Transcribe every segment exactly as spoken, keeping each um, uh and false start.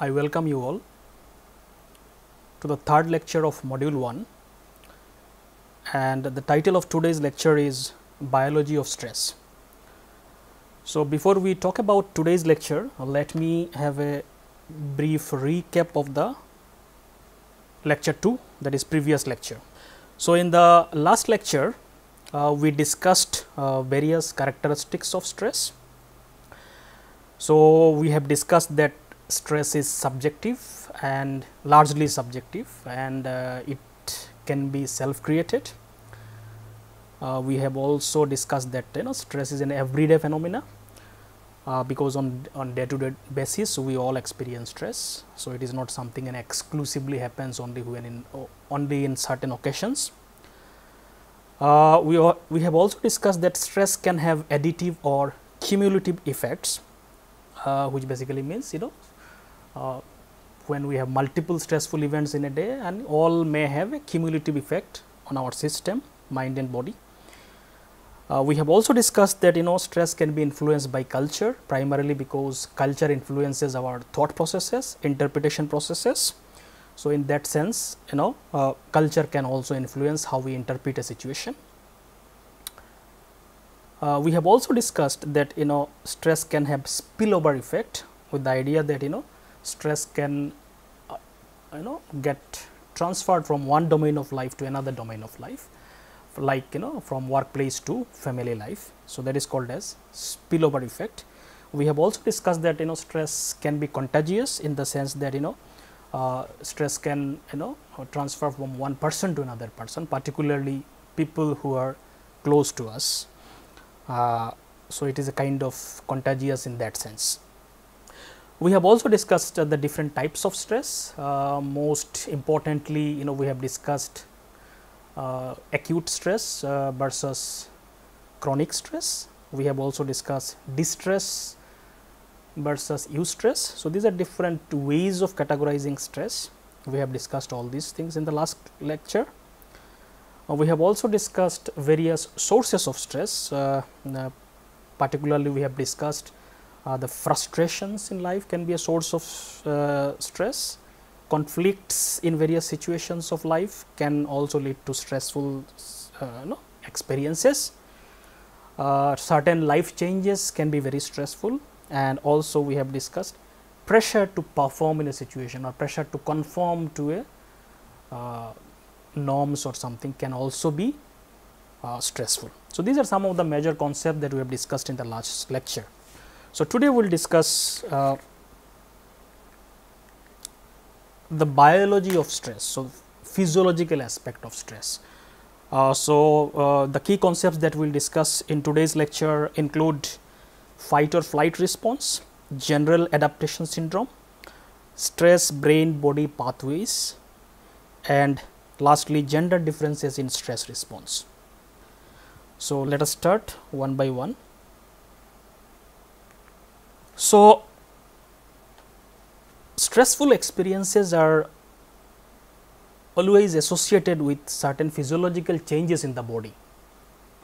I welcome you all to the third lecture of module one, and the title of today's lecture is Biology of Stress. So, before we talk about today's lecture, let me have a brief recap of the lecture two, that is previous lecture. So, in the last lecture, uh, we discussed uh, various characteristics of stress. So, we have discussed that stress is subjective and largely subjective, and uh, it can be self created. Uh, we have also discussed that you know stress is an everyday phenomena, uh, because on on day to day basis we all experience stress. So, it is not something that exclusively happens only when in only in certain occasions. Uh, we are, we have also discussed that stress can have additive or cumulative effects, uh, which basically means you know Uh, when we have multiple stressful events in a day, and all may have a cumulative effect on our system, mind and body. Uh, we have also discussed that you know stress can be influenced by culture, primarily because culture influences our thought processes, interpretation processes. So, in that sense you know uh, culture can also influence how we interpret a situation. Uh, we have also discussed that you know stress can have spillover effect, with the idea that you know stress can uh, you know get transferred from one domain of life to another domain of life, like you know from workplace to family life. So, that is called as spillover effect. We have also discussed that you know stress can be contagious, in the sense that you know uh, stress can you know transfer from one person to another person, particularly people who are close to us. Uh, so, it is a kind of contagious in that sense. We have also discussed uh, the different types of stress. Uh, most importantly, you know, we have discussed uh, acute stress uh, versus chronic stress. We have also discussed distress versus eustress. So, these are different ways of categorizing stress. We have discussed all these things in the last lecture. Uh, we have also discussed various sources of stress. Uh, uh, particularly, we have discussed Uh, the frustrations in life can be a source of uh, stress. Conflicts in various situations of life can also lead to stressful uh, no, experiences. Uh, certain life changes can be very stressful, and also we have discussed pressure to perform in a situation, or pressure to conform to a uh, norms or something, can also be uh, stressful. So, these are some of the major concepts that we have discussed in the last lecture. So, today we will discuss uh, the biology of stress, so physiological aspect of stress. Uh, so, uh, the key concepts that we will discuss in today's lecture include fight or flight response, general adaptation syndrome, stress brain body pathways, and lastly gender differences in stress response. So, let us start one by one. So, stressful experiences are always associated with certain physiological changes in the body.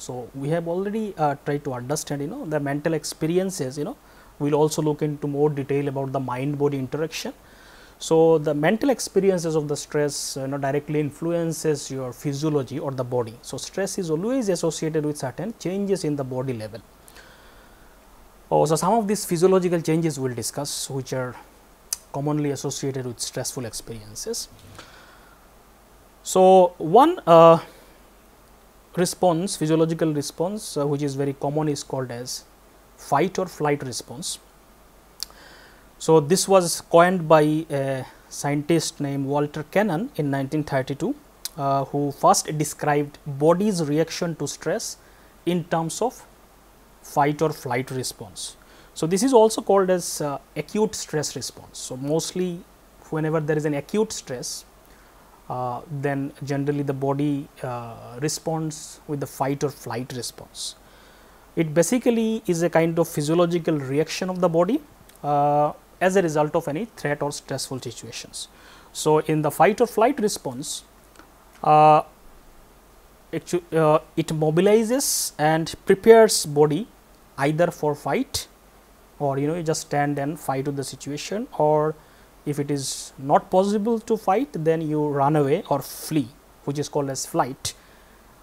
So, we have already uh, tried to understand you know the mental experiences. You know we will also look into more detail about the mind body interaction. So, the mental experiences of the stress you know directly influences your physiology or the body. So, stress is always associated with certain changes in the body level. Oh, so, some of these physiological changes we will discuss, which are commonly associated with stressful experiences. So, one uh, response, physiological response, uh, which is very common, is called as fight or flight response. So, this was coined by a scientist named Walter Cannon in nineteen thirty-two, uh, who first described body's reaction to stress in terms of fight or flight response. So, this is also called as uh, acute stress response. So, mostly whenever there is an acute stress, uh, then generally the body uh, responds with the fight or flight response. It basically is a kind of physiological reaction of the body uh, as a result of any threat or stressful situations. So, in the fight or flight response, uh, it, uh, it mobilizes and prepares body either for fight, or you know you just stand and fight with the situation, or if it is not possible to fight, then you run away or flee, which is called as flight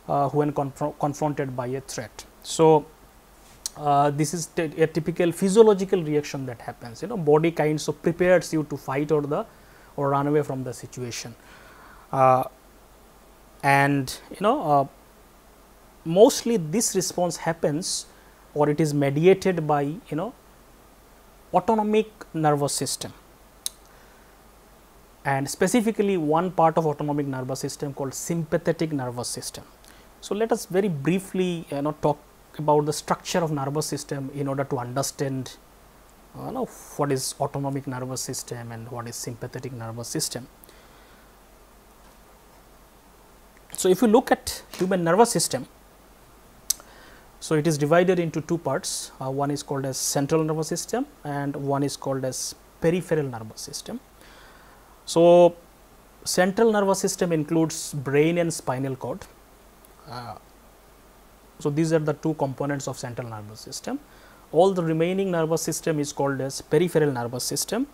uh, when conf confronted by a threat. So, uh, this is a typical physiological reaction that happens. You know, body kind of prepares you to fight or the or run away from the situation, uh, and you know uh, mostly this response happens, or it is mediated by you know autonomic nervous system, and specifically one part of autonomic nervous system called sympathetic nervous system. So, let us very briefly you know talk about the structure of nervous system in order to understand you know what is autonomic nervous system and what is sympathetic nervous system. So, if you look at human nervous system, so it is divided into two parts, uh, one is called as central nervous system and one is called as peripheral nervous system. So, central nervous system includes brain and spinal cord. Uh, so, these are the two components of central nervous system. All the remaining nervous system is called as peripheral nervous system,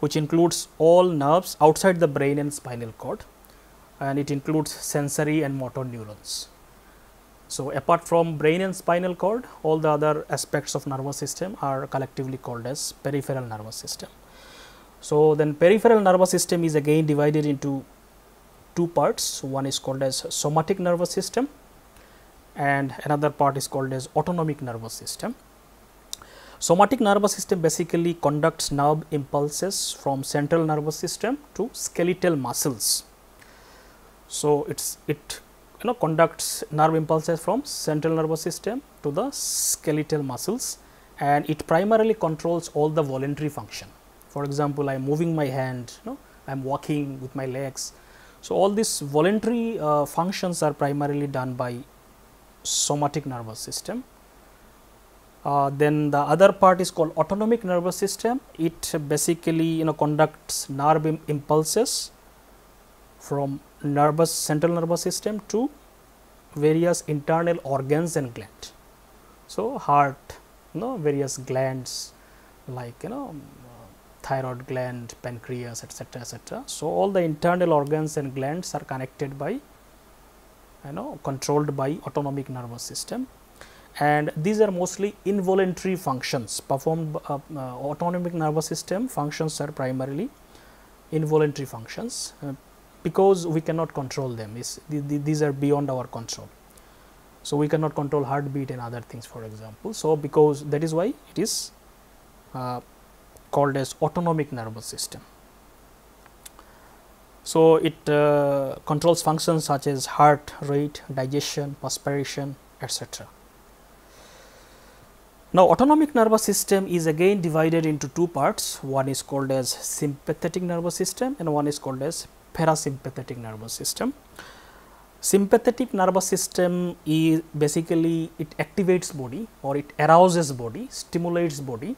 which includes all nerves outside the brain and spinal cord, and it includes sensory and motor neurons. So, apart from brain and spinal cord, all the other aspects of nervous system are collectively called as peripheral nervous system. So, then peripheral nervous system is again divided into two parts, one is called as somatic nervous system and another part is called as autonomic nervous system. Somatic nervous system basically conducts nerve impulses from central nervous system to skeletal muscles. So, it's it you know conducts nerve impulses from central nervous system to the skeletal muscles, and it primarily controls all the voluntary function. For example, I am moving my hand, you know, I am walking with my legs. So, all these voluntary uh, functions are primarily done by somatic nervous system. Uh, then the other part is called autonomic nervous system. It basically you know conducts nerve im impulses from nervous central nervous system to various internal organs and gland. So, heart, you know various glands like you know thyroid gland, pancreas, etcetera, etcetera. So, all the internal organs and glands are connected by you know controlled by autonomic nervous system, and these are mostly involuntary functions performed uh, uh, autonomic nervous system functions are primarily involuntary functions, uh, because we cannot control them. Is the, the, these are beyond our control. So, we cannot control heartbeat and other things, for example. So, because that is why it is uh, called as autonomic nervous system. So, it uh, controls functions such as heart rate, digestion, perspiration, etcetera. Now, autonomic nervous system is again divided into two parts, one is called as sympathetic nervous system and one is called as parasympathetic nervous system. Sympathetic nervous system is basically it activates body or it arouses body, stimulates body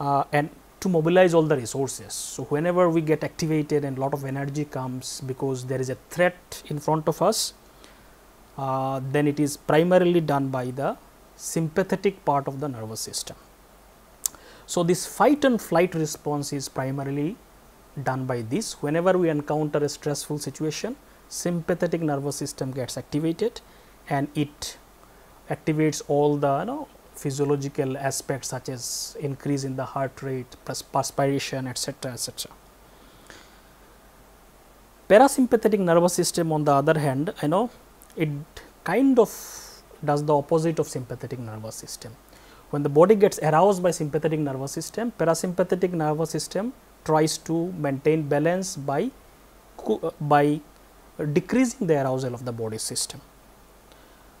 uh, and to mobilize all the resources. So, whenever we get activated and lot of energy comes because there is a threat in front of us, uh, then it is primarily done by the sympathetic part of the nervous system. So, this fight and flight response is primarily done by this. Whenever we encounter a stressful situation, sympathetic nervous system gets activated and it activates all the you know, physiological aspects such as increase in the heart rate, perspiration, etcetera, etcetera. Parasympathetic nervous system on the other hand, you know, it kind of does the opposite of sympathetic nervous system. When the body gets aroused by sympathetic nervous system, parasympathetic nervous system tries to maintain balance by, by decreasing the arousal of the body system.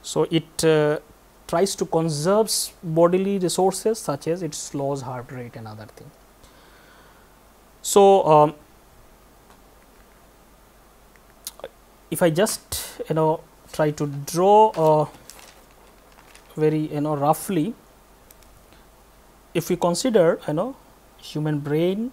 So, it uh, tries to conserve bodily resources such as it slows heart rate and other thing. So, um, if I just you know try to draw uh, very you know roughly, if we consider you know human brain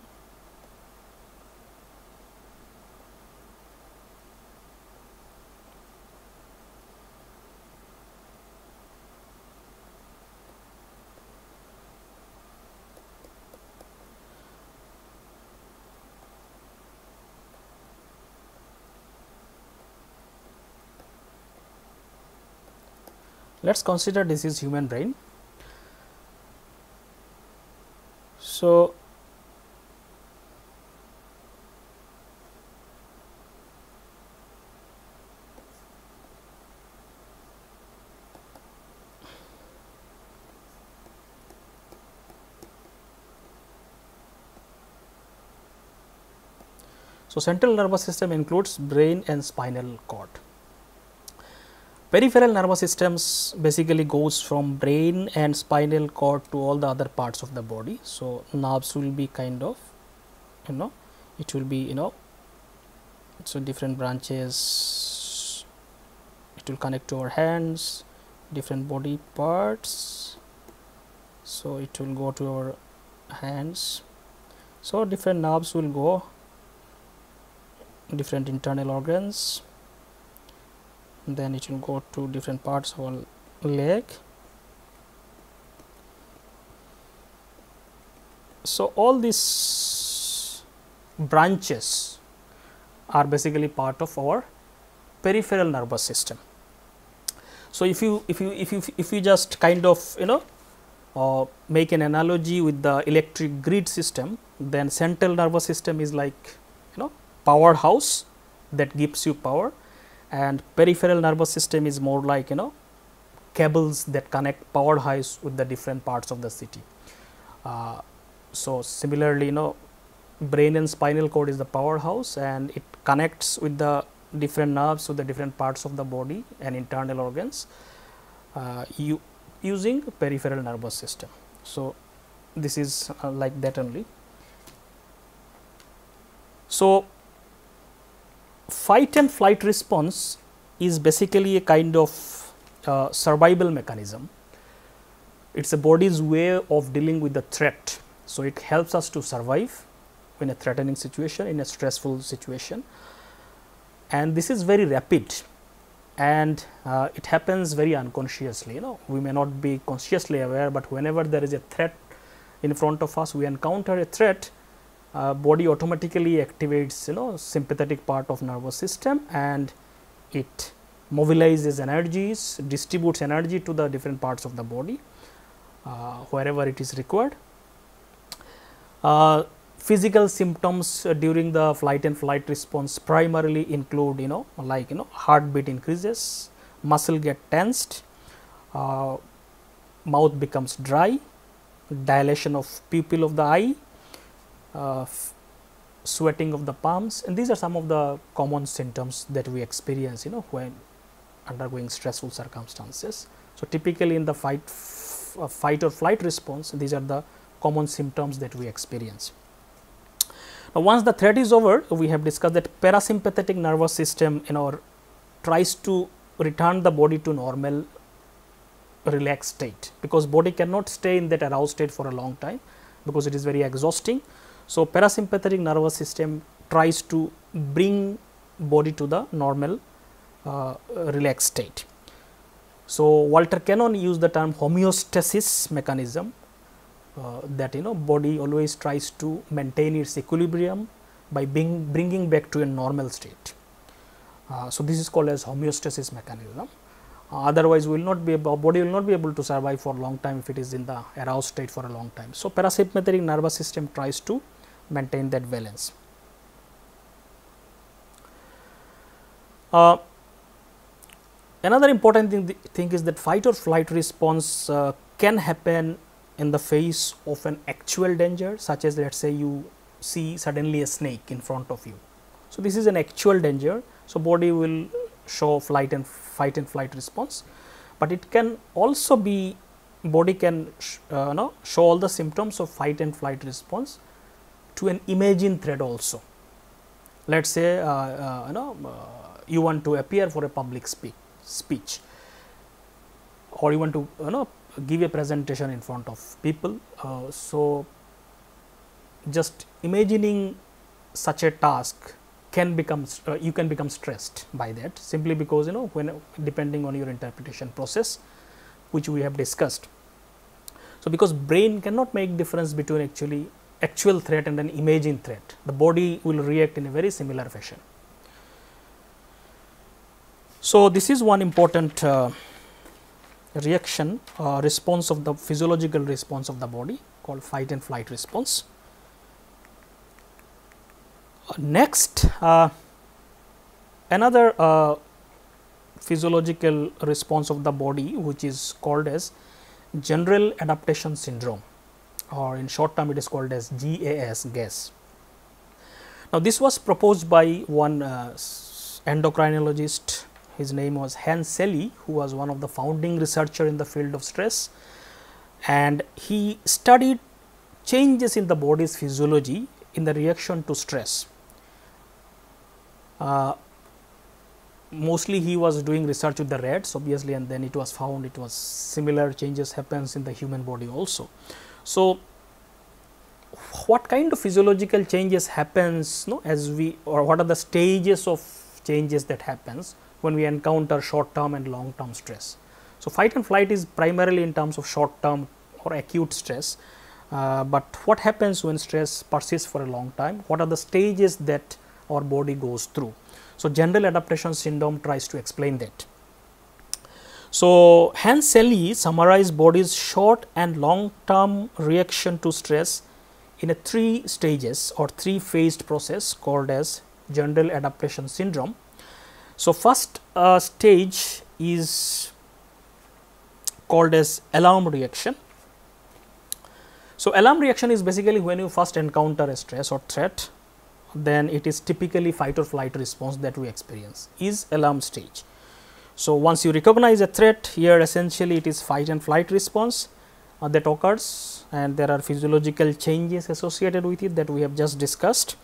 Let us consider this is human brain. So, so central nervous system includes brain and spinal cord. Peripheral nervous systems basically goes from brain and spinal cord to all the other parts of the body. So, nerves will be kind of you know it will be you know so different branches, it will connect to our hands, different body parts. So, it will go to our hands. So, different nerves will go different internal organs. Then it will go to different parts of our leg. So, all these branches are basically part of our peripheral nervous system. So, if you if you if you if you just kind of you know uh, make an analogy with the electric grid system, then central nervous system is like you know powerhouse that gives you power. And peripheral nervous system is more like you know cables that connect power highs with the different parts of the city. Uh, so, similarly you know brain and spinal cord is the powerhouse and it connects with the different nerves to the different parts of the body and internal organs uh, you, using peripheral nervous system. So, this is uh, like that only. So, fight and flight response is basically a kind of uh, survival mechanism. It is a body's way of dealing with the threat. So, it helps us to survive in a threatening situation, in a stressful situation, and this is very rapid and uh, it happens very unconsciously. You know, we may not be consciously aware, but whenever there is a threat in front of us, we encounter a threat. Uh, body automatically activates you know sympathetic part of nervous system and it mobilizes energies, distributes energy to the different parts of the body uh, wherever it is required. Uh, physical symptoms during the flight and flight response primarily include you know like you know heartbeat increases, muscle get tensed, uh, mouth becomes dry, dilation of pupil of the eye, Uh, sweating of the palms, and these are some of the common symptoms that we experience you know when undergoing stressful circumstances. So, typically in the fight uh, fight or flight response, these are the common symptoms that we experience. Now, once the threat is over, we have discussed that parasympathetic nervous system you know tries to return the body to normal relaxed state, because body cannot stay in that aroused state for a long time because it is very exhausting. So, parasympathetic nervous system tries to bring body to the normal uh, relaxed state. So, Walter Cannon used the term homeostasis mechanism uh, that you know body always tries to maintain its equilibrium by being bringing back to a normal state. Uh, so, this is called as homeostasis mechanism. Uh, otherwise, will not be able, body will not be able to survive for long time if it is in the aroused state for a long time. So, parasympathetic nervous system tries to maintain that balance. Uh, Another important thing, thing is that fight or flight response uh, can happen in the face of an actual danger, such as let us say you see suddenly a snake in front of you. So, this is an actual danger. So, body will show flight and fight and flight response, but it can also be body can sh uh, no, show all the symptoms of fight and flight response to an imagined threat also. Let us say uh, uh, you, know, uh, you want to appear for a public speak, speech or you want to you know, give a presentation in front of people. Uh, so, just imagining such a task can become uh, you can become stressed by that, simply because you know when depending on your interpretation process which we have discussed. So, because brain cannot make difference between actually actual threat and an imaging threat, the body will react in a very similar fashion. So, this is one important uh, reaction uh, response of the physiological response of the body called fight and flight response. Uh, next, uh, another uh, physiological response of the body which is called as general adaptation syndrome, or in short term it is called as G A S, G A S. Now, this was proposed by one uh, endocrinologist, his name was Hans Selye, who was one of the founding researcher in the field of stress, and he studied changes in the body's physiology in the reaction to stress. Uh, mostly he was doing research with the rats obviously, and then it was found it was similar changes happens in the human body also. So, what kind of physiological changes happens no, as we or what are the stages of changes that happens when we encounter short term and long term stress. So, fight and flight is primarily in terms of short term or acute stress, uh, but what happens when stress persists for a long time, what are the stages that our body goes through. So, general adaptation syndrome tries to explain that. So, Hans Selye summarized body's short and long term reaction to stress in a three stages or three phased process called as general adaptation syndrome. So, first uh, stage is called as alarm reaction. So, alarm reaction is basically when you first encounter a stress or threat, then it is typically fight or flight response that we experience is alarm stage. So, once you recognize a threat, here essentially it is fight and flight response uh, that occurs, and there are physiological changes associated with it that we have just discussed.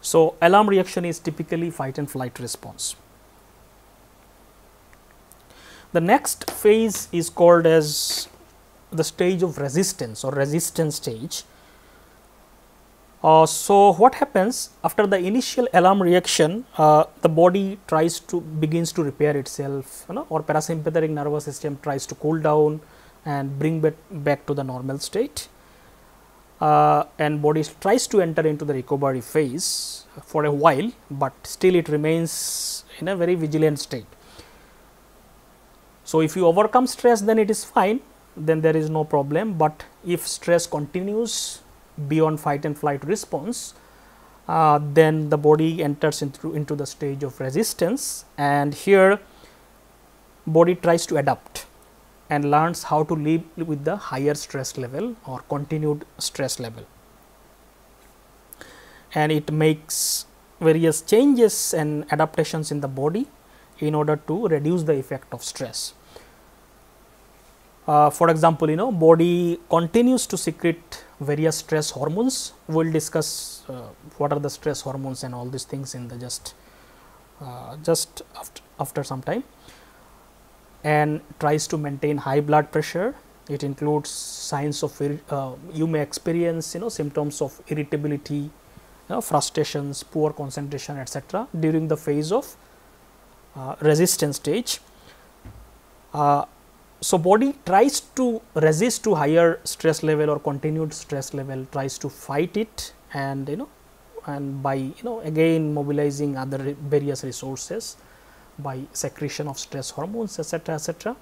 So, alarm reaction is typically fight and flight response. The next phase is called as the stage of resistance or resistance stage. Uh, so, what happens after the initial alarm reaction, uh, the body tries to begins to repair itself you know, or parasympathetic nervous system tries to cool down and bring back, back to the normal state, uh, and body tries to enter into the recovery phase for a while, but still it remains in a very vigilant state. So, if you overcome stress then it is fine, then there is no problem, but if stress continues beyond fight and flight response, uh, then the body enters into, into the stage of resistance, and here body tries to adapt and learns how to live with the higher stress level or continued stress level, and it makes various changes and adaptations in the body in order to reduce the effect of stress. Uh, for example, you know body continues to secrete various stress hormones. We will discuss uh, what are the stress hormones and all these things in the just uh, just after, after some time, and tries to maintain high blood pressure. It includes signs of uh, you may experience you know symptoms of irritability, you know, frustrations, poor concentration, et cetera during the phase of uh, resistance stage. Uh, So, body tries to resist to higher stress level or continued stress level, tries to fight it, and you know and by you know again mobilizing other various resources by secretion of stress hormones, etc., et cetera.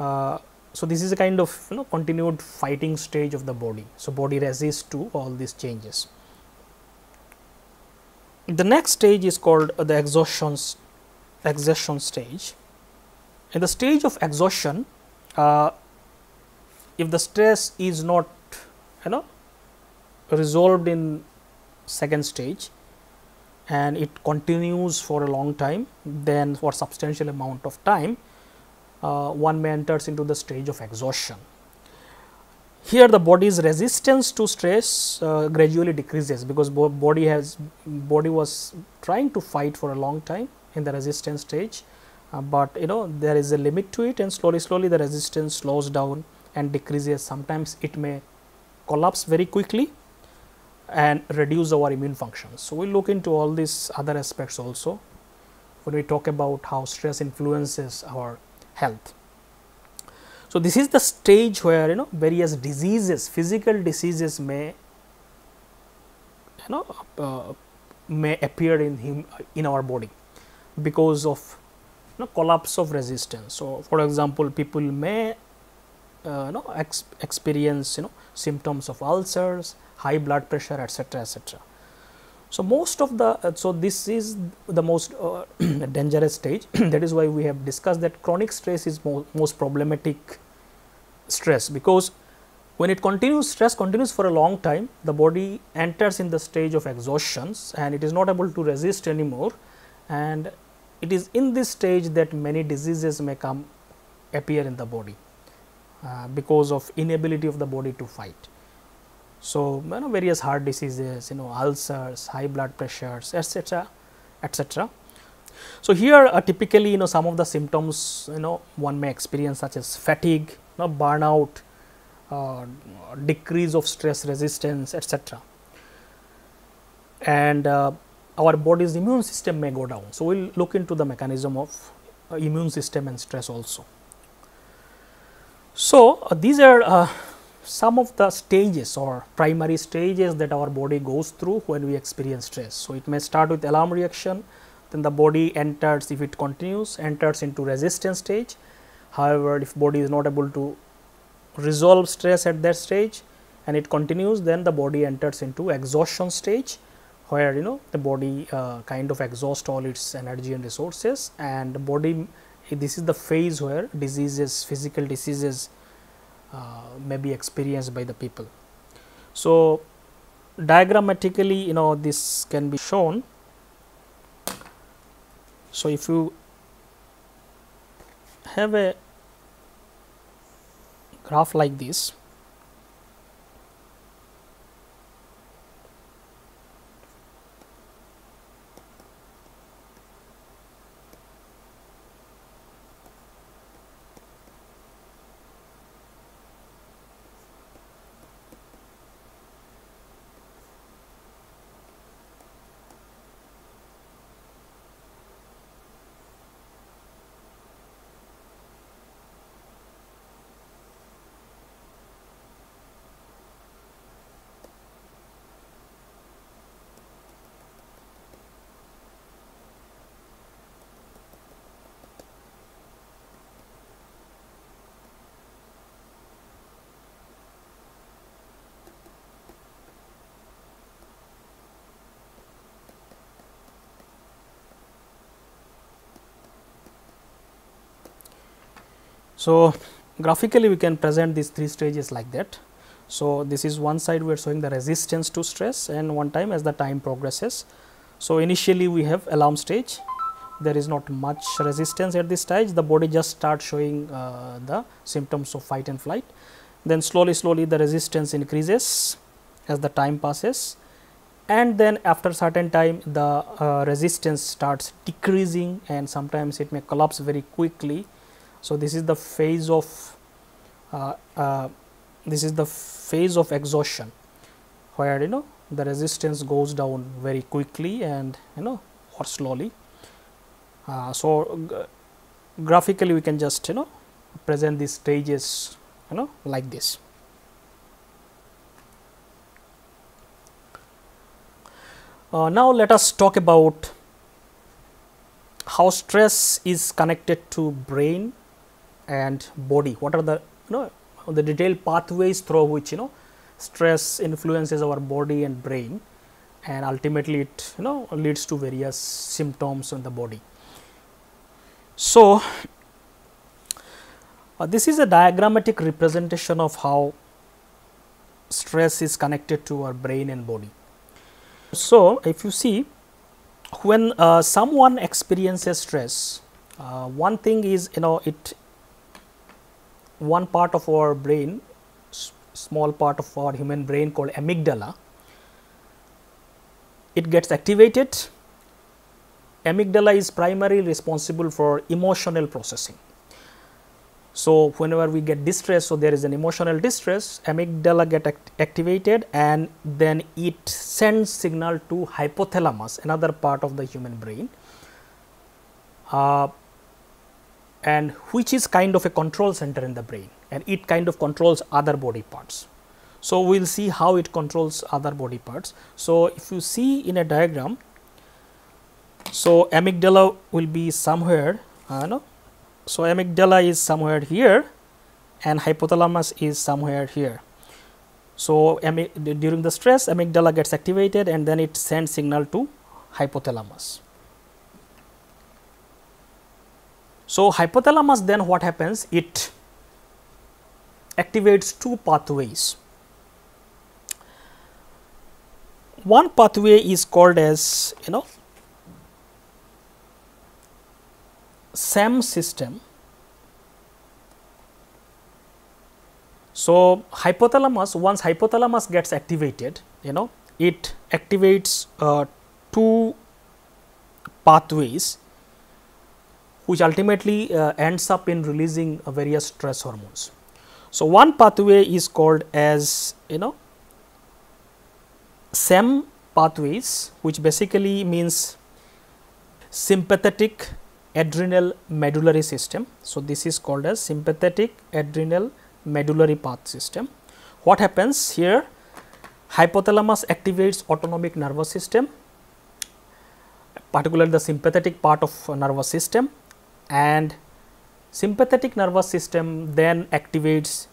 Uh, so, this is a kind of you know continued fighting stage of the body. So, body resists to all these changes. The next stage is called the exhaustion, exhaustion stage. In the stage of exhaustion, uh, if the stress is not, you know, resolved in second stage and it continues for a long time, then for substantial amount of time, uh, one may enters into the stage of exhaustion. Here the body's resistance to stress uh, gradually decreases, because bo body has body was trying to fight for a long time in the resistance stage, uh, but you know there is a limit to it, and slowly slowly the resistance slows down and decreases. Sometimes it may collapse very quickly and reduce our immune functions. So, we will look into all these other aspects also when we talk about how stress influences our health. So, this is the stage where you know various diseases, physical diseases may you know uh, may appear in him in our body because of you know, collapse of resistance. So, for example, people may Uh, no, ex experience you know symptoms of ulcers, high blood pressure, etc., etc. So, most of the uh, so this is the most uh, dangerous stage. That is why we have discussed that chronic stress is mo most problematic stress, because when it continues, stress continues for a long time, the body enters in the stage of exhaustions and it is not able to resist anymore, and it is in this stage that many diseases may come appear in the body. Uh, because of inability of the body to fight. So, you know, various heart diseases, you know, ulcers, high blood pressures, etc., etc. So, here uh, typically you know some of the symptoms you know one may experience, such as fatigue, you know, burnout, uh, decrease of stress resistance, etc., and uh, our body's immune system may go down. So, we will look into the mechanism of uh, immune system and stress also. So, uh, these are uh, some of the stages or primary stages that our body goes through when we experience stress. So, it may start with alarm reaction, then the body enters, if it continues, enters into resistance stage. However, if body is not able to resolve stress at that stage and it continues, then the body enters into exhaustion stage, where you know the body uh, kind of exhausts all its energy and resources, and the body, this is the phase where diseases, physical diseases uh, may be experienced by the people. So, diagrammatically you know this can be shown. So, if you have a graph like this, so, graphically we can present these three stages like that. So, this is one side we are showing the resistance to stress, and one time as the time progresses. So, initially we have alarm stage, there is not much resistance at this stage, the body just starts showing uh, the symptoms of fight and flight. Then slowly slowly the resistance increases as the time passes, and then after certain time the uh, resistance starts decreasing, and sometimes it may collapse very quickly. So, this is the phase of uh, uh, this is the phase of exhaustion, where you know the resistance goes down very quickly and you know or slowly. Uh, so, graphically we can just you know present these stages you know like this. Uh, now, let us talk about how stress is connected to brain and body. What are the you know the detailed pathways through which you know stress influences our body and brain, and ultimately it you know leads to various symptoms in the body. So, Uh, this is a diagrammatic representation of how stress is connected to our brain and body. So, if you see, when uh, someone experiences stress, uh, one thing is, you know, it one part of our brain, small part of our human brain called amygdala, it gets activated. Amygdala is primarily responsible for emotional processing. So, whenever we get distress, so there is an emotional distress, amygdala get act activated and then it sends signal to hypothalamus, another part of the human brain, uh, and which is kind of a control center in the brain, and it kind of controls other body parts. So, we will see how it controls other body parts. So, if you see in a diagram, so amygdala will be somewhere, uh, no? So, amygdala is somewhere here and hypothalamus is somewhere here. So, during the stress, amygdala gets activated and then it sends signal to hypothalamus. So, hypothalamus then what happens? It activates two pathways. One pathway is called as, you know, S A M system. So, hypothalamus, once hypothalamus gets activated, you know, it activates uh, two pathways which ultimately uh, ends up in releasing uh, various stress hormones. So, one pathway is called as, you know, S A M pathways, which basically means sympathetic adrenal medullary system. So, this is called as sympathetic adrenal medullary path system. What happens here? Hypothalamus activates autonomic nervous system, particularly the sympathetic part of nervous system, and sympathetic nervous system then activates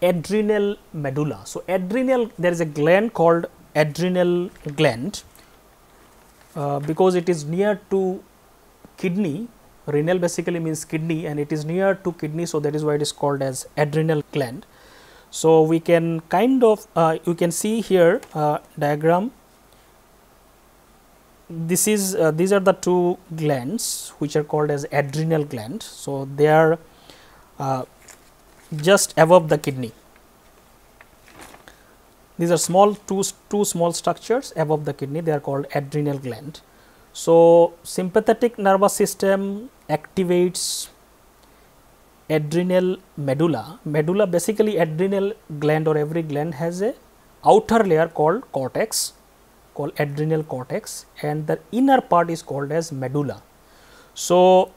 adrenal medulla. So, adrenal, there is a gland called adrenal gland, uh, because it is near to kidney. Renal basically means kidney, and it is near to kidney. So, that is why it is called as adrenal gland. So, we can kind of, uh, you can see here uh, diagram, this is, uh, these are the two glands which are called as adrenal gland. So, they are uh, just above the kidney. These are small, two, two small structures above the kidney, they are called adrenal gland. So, sympathetic nervous system activates adrenal medulla. Medulla basically adrenal gland, or every gland has a outer layer called cortex, called adrenal cortex, and the inner part is called as medulla. So,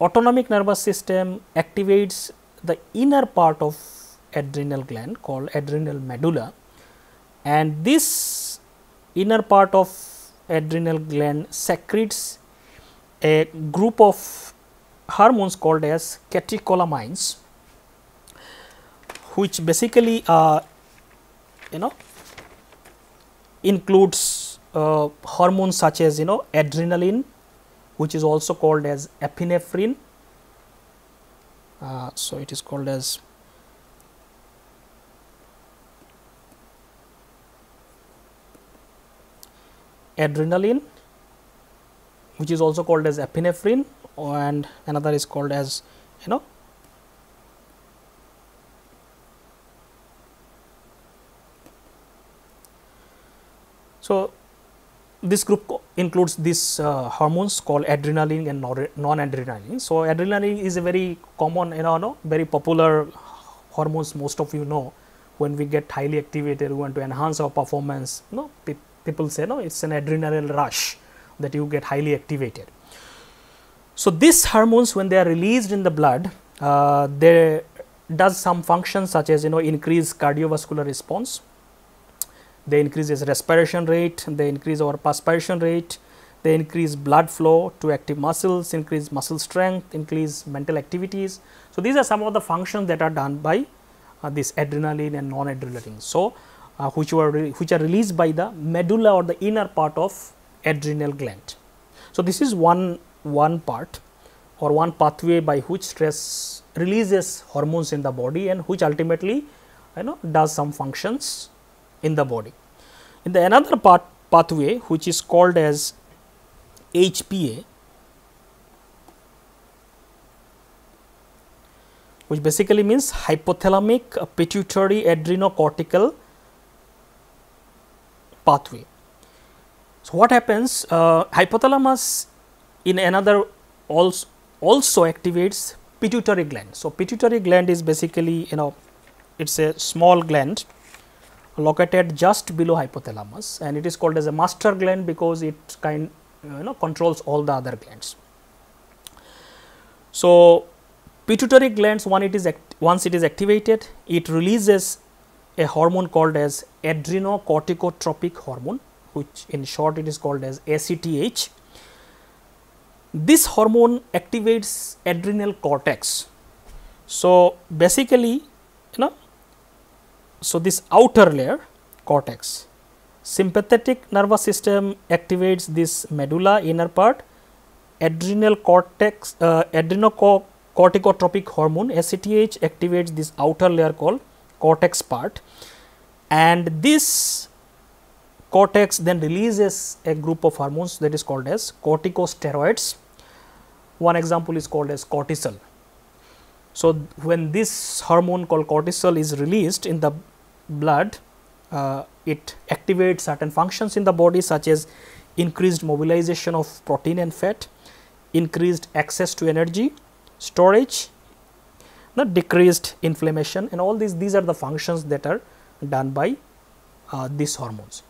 autonomic nervous system activates the inner part of adrenal gland called adrenal medulla, and this inner part of adrenal gland secretes a group of hormones called as catecholamines, which basically uh, you know includes uh, hormones such as, you know, adrenaline, which is also called as epinephrine. Uh, so, it is called as adrenaline, which is also called as epinephrine, and another is called as, you know, so this group includes these uh, hormones called adrenaline and non-adrenaline. So, adrenaline is a very common, you know, no, very popular hormones, most of you know. When we get highly activated, we want to enhance our performance, you know, people say, no, it is an adrenal rush that you get highly activated. So, these hormones, when they are released in the blood, uh, they does some functions such as, you know, increase cardiovascular response, they increases respiration rate, they increase our perspiration rate, they increase blood flow to active muscles, increase muscle strength, increase mental activities. So, these are some of the functions that are done by uh, this adrenaline and non-adrenaline. So, Uh, which, are which are released by the medulla, or the inner part of adrenal gland. So, this is one, one part or one pathway by which stress releases hormones in the body and which ultimately you know does some functions in the body. In the another part pathway which is called as H P A, which basically means hypothalamic pituitary adrenocortical pathway. So, what happens? Uh, hypothalamus in another also, also activates pituitary gland. So, pituitary gland is basically you know it is a small gland located just below hypothalamus, and it is called as a master gland because it kind you know controls all the other glands. So, pituitary glands one it is act, once it is activated, it releases a hormone called as adrenocorticotropic hormone, which in short it is called as A C T H. This hormone activates adrenal cortex. So, basically you know, so this outer layer cortex, sympathetic nervous system activates this medulla inner part, adrenal cortex, uh, adrenocorticotropic hormone A C T H activates this outer layer called cortex part, and this cortex then releases a group of hormones that is called as corticosteroids. One example is called as cortisol. So, when this hormone called cortisol is released in the blood, uh, it activates certain functions in the body such as increased mobilization of protein and fat, increased access to energy storage, the decreased inflammation, and all these these are the functions that are done by uh, these hormones.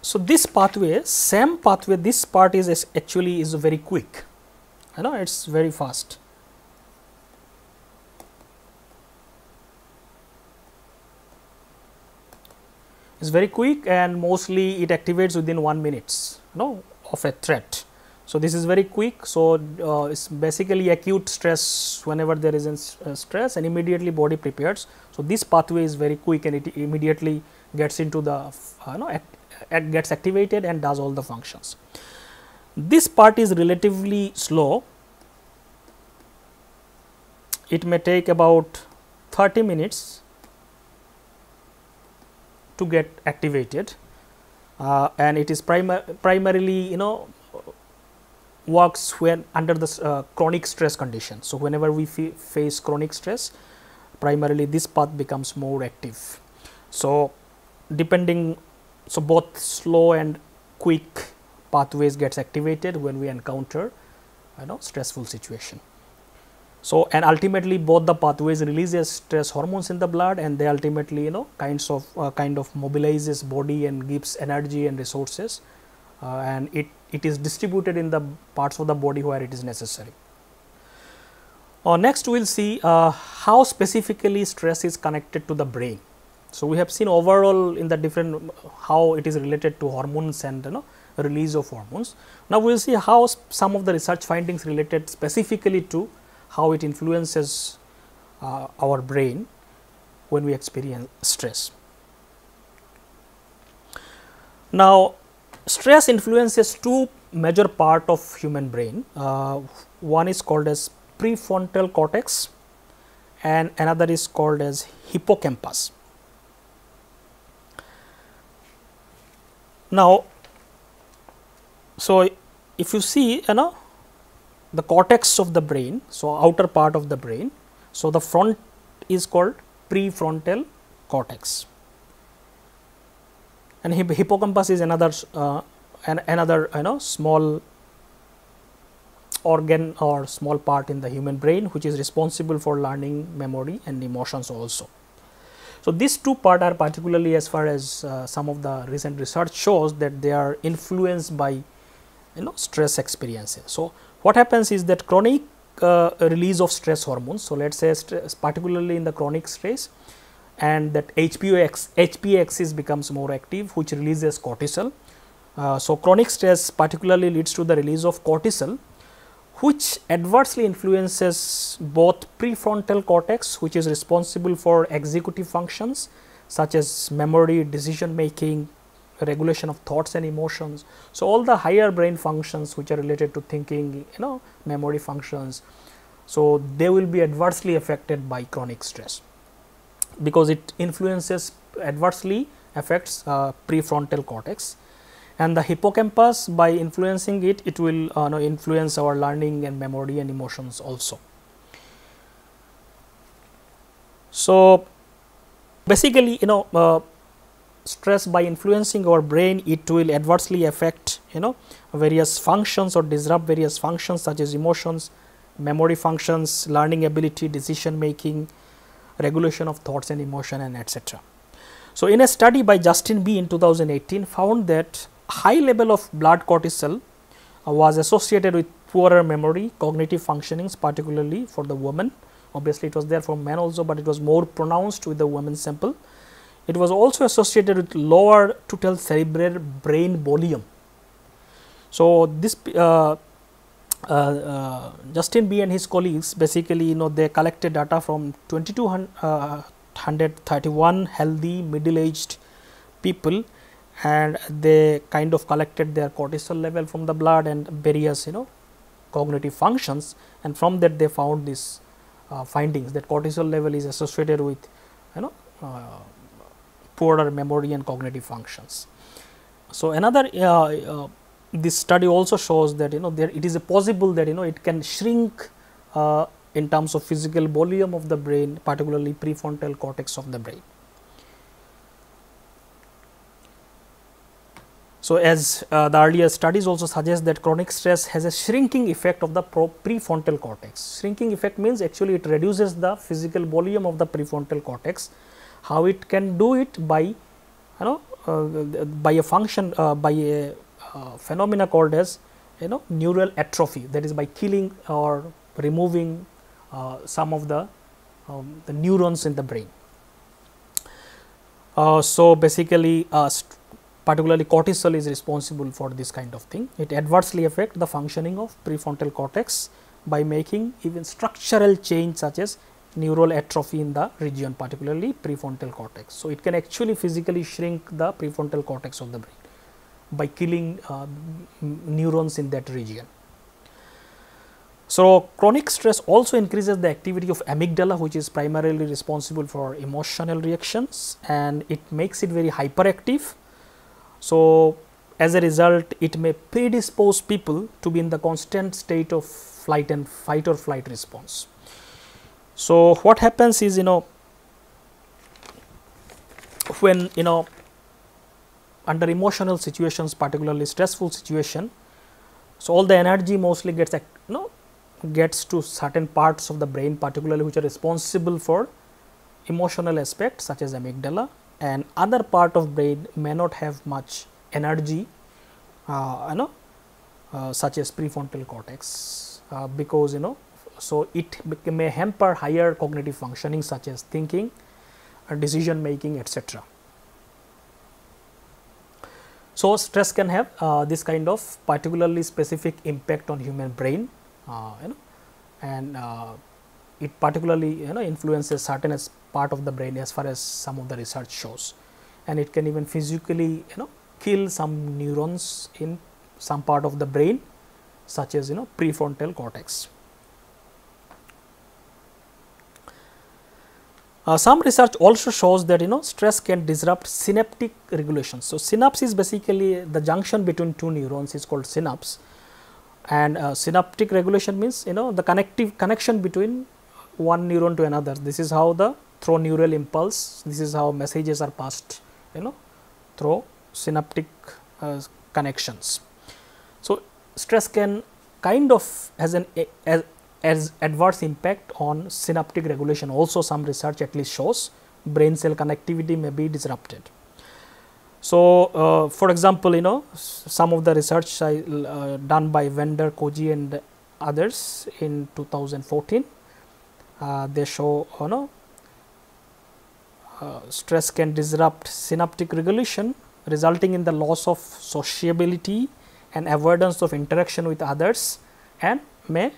So, this pathway, same pathway, this part is, is actually is very quick, you know, it is very fast. It is very quick and mostly it activates within one minute, you know, of a threat. So, this is very quick. So, uh, it is basically acute stress, whenever there is a uh, stress and immediately body prepares. So, this pathway is very quick and it immediately gets into the, uh, you know, act It gets activated and does all the functions. This part is relatively slow. It may take about thirty minutes to get activated, uh, and it is primar primarily you know works when under the uh, chronic stress condition. So, whenever we face chronic stress, primarily this path becomes more active. So, depending So, both slow and quick pathways gets activated when we encounter you know stressful situation. So, and ultimately both the pathways releases stress hormones in the blood, and they ultimately you know kinds of uh, kind of mobilizes body and gives energy and resources, uh, and it, it is distributed in the parts of the body where it is necessary. Uh, next we will see uh, how specifically stress is connected to the brain. So, we have seen overall in the different how it is related to hormones and you know release of hormones. Now, we will see how some of the research findings related specifically to how it influences uh, our brain when we experience stress. Now, stress influences two major part of human brain. Uh, one is called as prefrontal cortex and another is called as hippocampus. Now, so if you see you know the cortex of the brain, so outer part of the brain, so the front is called prefrontal cortex, and hipp hippocampus is another uh, an another you know small organ or small part in the human brain which is responsible for learning, memory and emotions also. So, these two parts are particularly, as far as uh, some of the recent research shows, that they are influenced by you know stress experiences. So, what happens is that chronic uh, release of stress hormones. So, let us say stress, particularly in the chronic stress, and that H P A axis becomes more active, which releases cortisol. Uh, so, chronic stress particularly leads to the release of cortisol, which adversely influences both prefrontal cortex, which is responsible for executive functions such as memory, decision making, regulation of thoughts and emotions. So, all the higher brain functions which are related to thinking, you know, memory functions, So they will be adversely affected by chronic stress, because it influences adversely affects uh, prefrontal cortex, and the hippocampus, by influencing it, it will uh, no, influence our learning and memory and emotions also. So basically, you know, uh, stress, by influencing our brain, it will adversely affect, you know, various functions or disrupt various functions such as emotions, memory functions, learning ability, decision making, regulation of thoughts and emotion, and et cetera. So, in a study by Justin B in two thousand eighteen, found that high level of blood cortisol uh, was associated with poorer memory, cognitive functionings, particularly for the woman. Obviously, it was there for men also, but it was more pronounced with the women sample. It was also associated with lower total cerebral brain volume. So, this uh, uh, uh, Justin B and his colleagues, basically, you know, they collected data from two thousand two hundred thirty-one healthy middle-aged people, and they kind of collected their cortisol level from the blood and various, you know, cognitive functions, and from that they found these uh, findings that cortisol level is associated with, you know, uh, poorer memory and cognitive functions. So another uh, uh, this study also shows that, you know, there it is a possible that, you know, it can shrink uh, in terms of physical volume of the brain, particularly prefrontal cortex of the brain. So, as uh, the earlier studies also suggest that chronic stress has a shrinking effect of the prefrontal cortex. Shrinking effect means actually it reduces the physical volume of the prefrontal cortex. How it can do it? By, you know, uh, by a function, uh, by a uh, phenomena called as, you know, neural atrophy, that is by killing or removing Uh, some of the, um, the neurons in the brain. Uh, so, basically uh, particularly cortisol is responsible for this kind of thing. It adversely affects the functioning of prefrontal cortex by making even structural change such as neural atrophy in the region, particularly prefrontal cortex. So, it can actually physically shrink the prefrontal cortex of the brain by killing uh, neurons in that region. So, chronic stress also increases the activity of amygdala, which is primarily responsible for emotional reactions, and it makes it very hyperactive. So, as a result, it may predispose people to be in the constant state of flight and fight or flight response. So, what happens is, you know, when, you know, under emotional situations, particularly stressful situation, so all the energy mostly gets, you know, gets to certain parts of the brain, particularly which are responsible for emotional aspects such as amygdala, and other part of brain may not have much energy, uh, you know, uh, such as prefrontal cortex, uh, because, you know, so it may hamper higher cognitive functioning such as thinking, uh, decision making, et cetera. So, stress can have uh, this kind of particularly specific impact on human brain. Uh, you know, and uh, it particularly, you know, influences certain as part of the brain, as far as some of the research shows, and it can even physically, you know, kill some neurons in some part of the brain such as, you know, prefrontal cortex. Uh, some research also shows that, you know, stress can disrupt synaptic regulation. So, synapse is basically the junction between two neurons is called synapse. And uh, synaptic regulation means, you know, the connective connection between one neuron to another. This is how the through neural impulse, this is how messages are passed, you know, through synaptic uh, connections. So, stress can kind of has an as, as adverse impact on synaptic regulation. Also, some research at least shows brain cell connectivity may be disrupted. So, uh, for example, you know, some of the research I, uh, done by Vendor Koji and others in two thousand fourteen, uh, they show, you know, uh, stress can disrupt synaptic regulation, resulting in the loss of sociability and avoidance of interaction with others, and may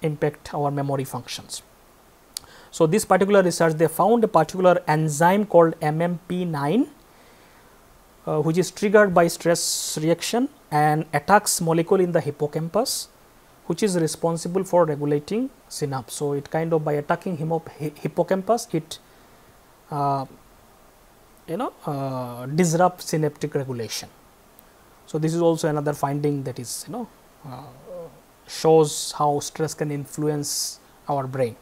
impact our memory functions. So, this particular research, they found a particular enzyme called M M P nine. Uh, which is triggered by stress reaction and attacks molecule in the hippocampus. which is responsible for regulating synapse. So, it kind of by attacking hippocampus, it uh, you know uh, disrupts synaptic regulation. So, this is also another finding that is you know uh, shows how stress can influence our brain.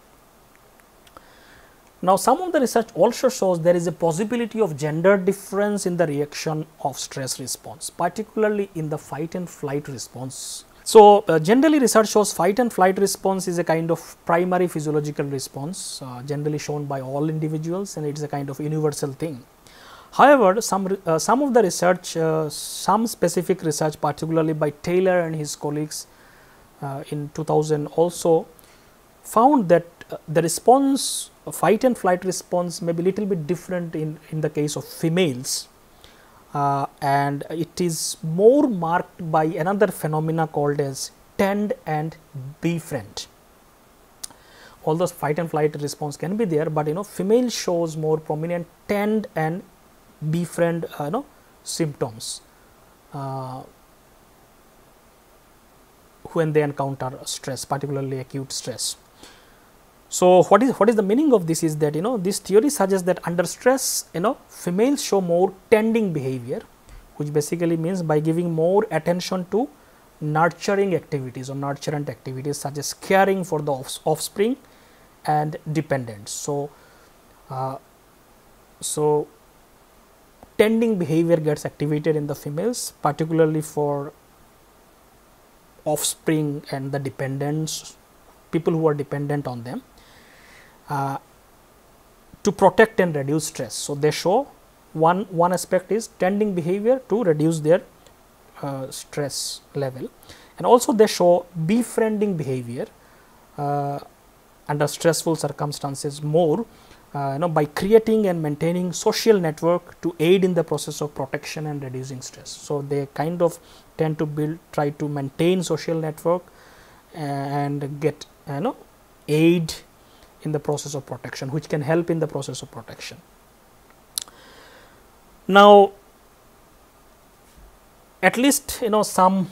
Now, some of the research also shows there is a possibility of gender difference in the reaction of stress response, particularly in the fight and flight response. So, uh, generally research shows fight and flight response is a kind of primary physiological response uh, generally shown by all individuals, and it is a kind of universal thing. However, some, uh, some of the research, uh, some specific research, particularly by Taylor and his colleagues uh, in two thousand also found that uh, the response fight and flight response may be little bit different in, in the case of females, uh, and it is more marked by another phenomena called as tend and befriend. Although fight and flight response can be there, but you know female shows more prominent tend and befriend uh, you know symptoms uh, when they encounter stress, particularly acute stress. So, what is what is the meaning of this is that you know this theory suggests that under stress you know females show more tending behavior, which basically means by giving more attention to nurturing activities or nurturant activities such as caring for the off offspring and dependents. So, uh, so tending behavior gets activated in the females, particularly for offspring and the dependents, people who are dependent on them. Uh, to protect and reduce stress. So, they show one, one aspect is tending behavior to reduce their uh, stress level, and also they show befriending behavior uh, under stressful circumstances more uh, you know, by creating and maintaining social network to aid in the process of protection and reducing stress. So, they kind of tend to build, try to maintain social network and get you know aid in the process of protection, which can help in the process of protection. Now, at least you know some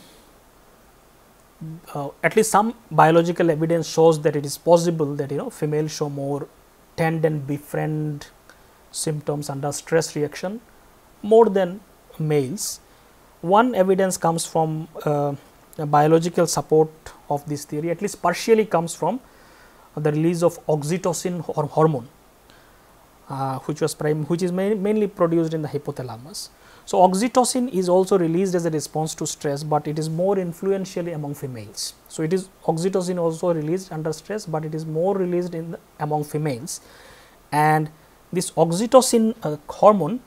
uh, at least some biological evidence shows that it is possible that you know females show more tend and befriend symptoms under stress reaction more than males. One evidence comes from uh, the biological support of this theory, at least partially comes from the release of oxytocin or hormone, uh, which was prime, which is main, mainly produced in the hypothalamus. So, oxytocin is also released as a response to stress, but it is more influential among females. So, it is oxytocin also released under stress, but it is more released in the, among females, and this oxytocin uh, hormone,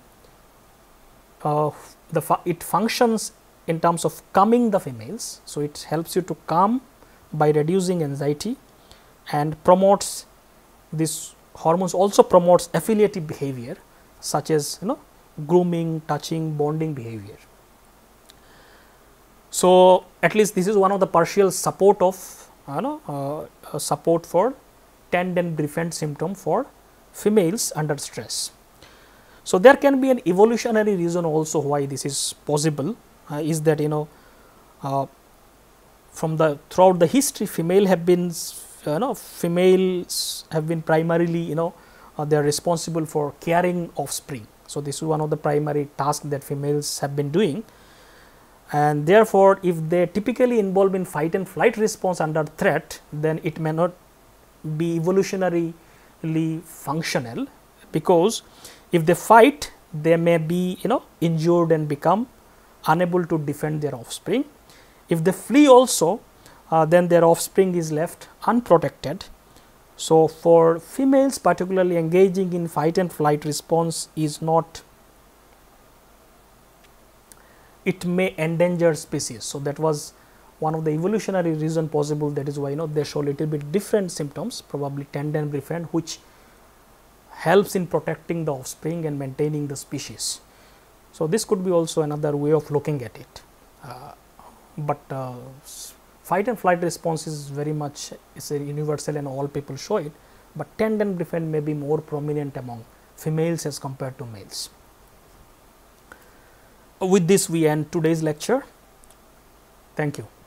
uh, the fu it functions in terms of calming the females. So, it helps you to calm by reducing anxiety, and promotes this hormones also promotes affiliative behavior such as you know grooming, touching, bonding behavior. So, at least this is one of the partial support of you know uh, support for tend and befriend symptom for females under stress. So, there can be an evolutionary reason also why this is possible uh, is that you know uh, from the throughout the history female have been you know females have been primarily you know uh, they are responsible for carrying offspring. So, this is one of the primary tasks that females have been doing, and therefore, if they typically involve in fight and flight response under threat, then it may not be evolutionarily functional, because if they fight they may be you know injured and become unable to defend their offspring. If they flee also, Uh, then their offspring is left unprotected. So, for females particularly engaging in fight and flight response is not, it may endanger species. So, that was one of the evolutionary reason possible, that is why you know they show little bit different symptoms, probably tend and befriend, which helps in protecting the offspring and maintaining the species. So, this could be also another way of looking at it, uh, but uh, fight and flight response is very much is a universal and all people show it, but tend and befriend may be more prominent among females as compared to males. With this, we end today's lecture. Thank you.